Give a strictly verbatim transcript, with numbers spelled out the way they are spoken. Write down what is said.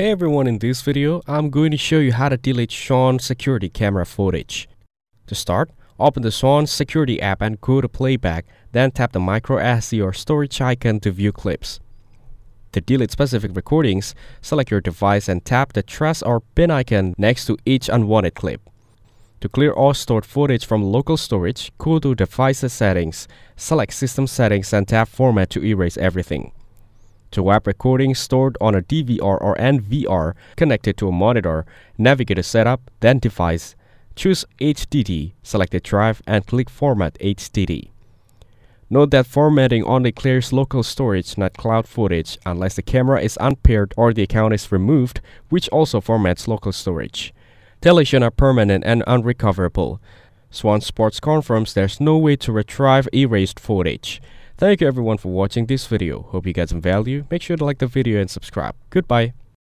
Hey everyone, in this video, I'm going to show you how to delete Swann security camera footage. To start, open the Swann security app and go to playback, then tap the micro S D or storage icon to view clips. To delete specific recordings, select your device and tap the trash or bin icon next to each unwanted clip. To clear all stored footage from local storage, go to Devices Settings, select System Settings and tap Format to erase everything. To wipe recordings stored on a D V R or N V R connected to a monitor, navigate to Setup, then Device, choose H D D, select the drive and click Format H D D. Note that formatting only clears local storage, not cloud footage, unless the camera is unpaired or the account is removed, which also formats local storage. Deletions are permanent and unrecoverable. Swann Sports confirms there's no way to retrieve erased footage. Thank you everyone for watching this video. Hope you got some value. Make sure to like the video and subscribe. Goodbye.